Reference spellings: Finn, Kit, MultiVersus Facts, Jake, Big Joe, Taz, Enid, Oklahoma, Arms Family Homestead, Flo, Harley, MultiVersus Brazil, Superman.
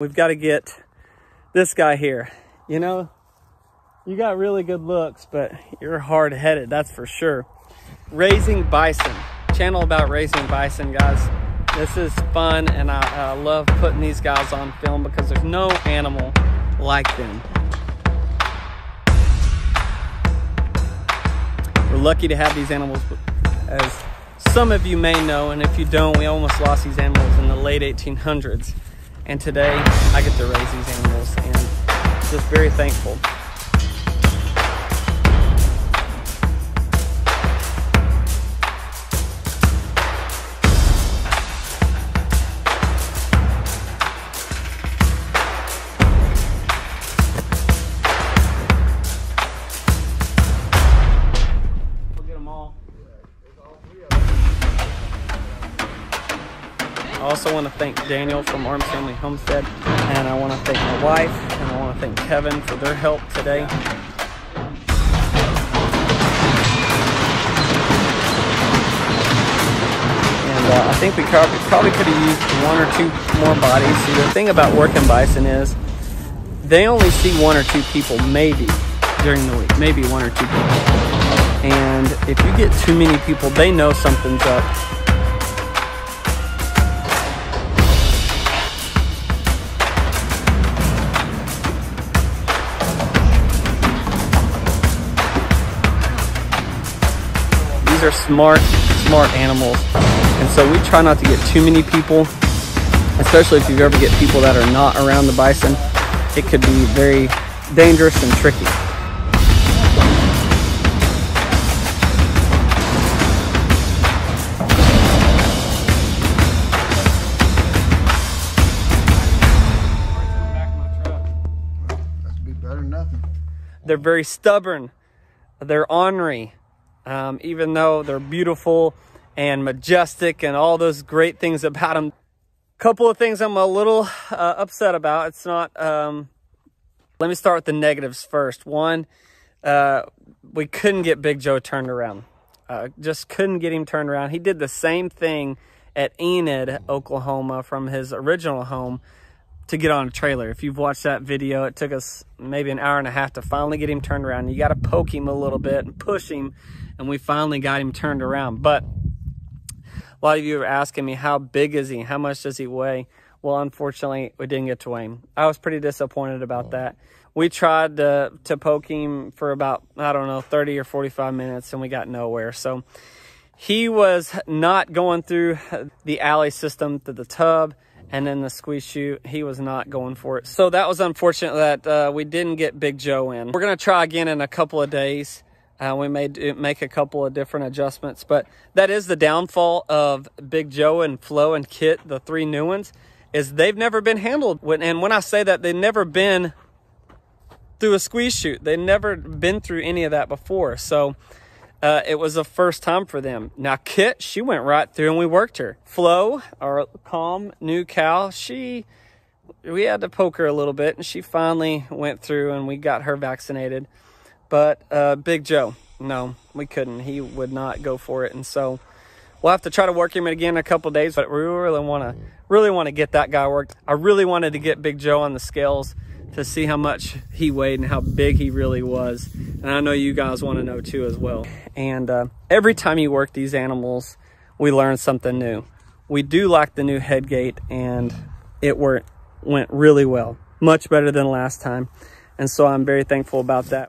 We've got to get this guy here. You know, you got really good looks, but you're hard-headed, that's for sure. Raising bison, channel about raising bison, guys. This is fun, and I love putting these guys on film because there's no animal like them. We're lucky to have these animals, as some of you may know, and if you don't, we almost lost these animals in the late 1800s. And today, I get to raise these animals, and just very thankful. We'll get them all. I also want to thank Daniel from Arms Family Homestead, and I want to thank my wife, and I want to thank Kevin for their help today. And I think we probably could have used one or two more bodies. See, the thing about working bison is they only see one or two people maybe during the week, maybe one or two people. And if you get too many people, they know something's up. These are smart animals, and so we try not to get too many people, especially if you ever get people that are not around the bison. It could be very dangerous and tricky. That'd be better than nothing. They're very stubborn, they're ornery. Even though they're beautiful and majestic and all those great things about them. Couple of things I'm a little upset about. It's not, let me start with the negatives first. One, we couldn't get Big Joe turned around. Just couldn't get him turned around. He did the same thing at Enid, Oklahoma, from his original home to get on a trailer. If you've watched that video, it took us maybe an hour and a half to finally get him turned around. You got to poke him a little bit and push him, and we finally got him turned around. But a lot of you were asking me, how big is he? How much does he weigh? Well, unfortunately, we didn't get to weigh him. I was pretty disappointed about that. We tried to poke him for about, I don't know, 30 or 45 minutes, and we got nowhere. So he was not going through the alley system to the tub, and then the squeeze chute, he was not going for it. So that was unfortunate that we didn't get Big Joe in. We're going to try again in a couple of days. We may make a couple of different adjustments, but that is the downfall of Big Joe and Flo and Kit, the three new ones, is they've never been handled. And when I say that, they've never been through a squeeze chute. They've never been through any of that before. So it was the first time for them. Now, Kit, she went right through and we worked her. Flo, our calm new cow, we had to poke her a little bit, and she finally went through and we got her vaccinated. But Big Joe, no, we couldn't. He would not go for it. And so we'll have to try to work him again in a couple of days, but we really want to get that guy worked. I really wanted to get Big Joe on the scales to see how much he weighed and how big he really was. And I know you guys want to know too as well. And every time you work these animals, we learn something new. We do like the new headgate, and it went really well. Much better than last time. And so I'm very thankful about that.